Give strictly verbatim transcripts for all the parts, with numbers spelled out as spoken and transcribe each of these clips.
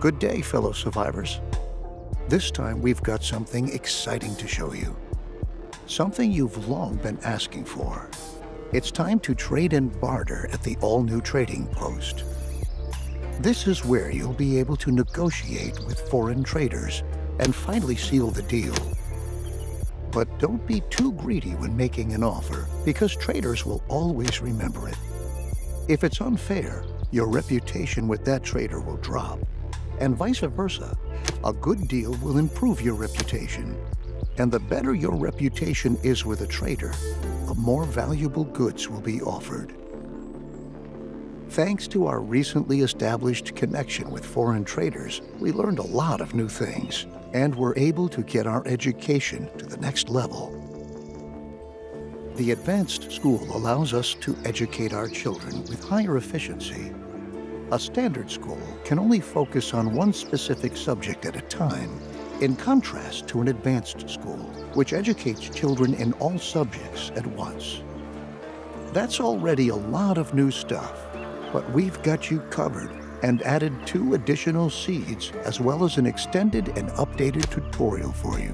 Good day, fellow survivors. This time we've got something exciting to show you. Something you've long been asking for. It's time to trade and barter at the all-new trading post. This is where you'll be able to negotiate with foreign traders and finally seal the deal. But don't be too greedy when making an offer, because traders will always remember it. If it's unfair, your reputation with that trader will drop, and vice versa. A good deal will improve your reputation, and the better your reputation is with a trader, the more valuable goods will be offered. Thanks to our recently established connection with foreign traders, we learned a lot of new things, and were able to get our education to the next level. The advanced school allows us to educate our children with higher efficiency. A standard school can only focus on one specific subject at a time, in contrast to an advanced school, which educates children in all subjects at once. That's already a lot of new stuff, but we've got you covered and added two additional seeds, as well as an extended and updated tutorial for you.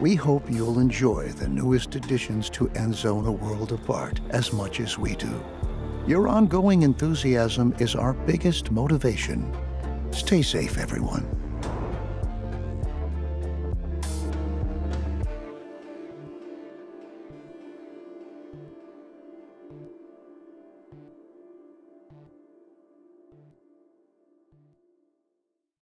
We hope you'll enjoy the newest additions to Endzone A World Apart as much as we do. Your ongoing enthusiasm is our biggest motivation. Stay safe, everyone.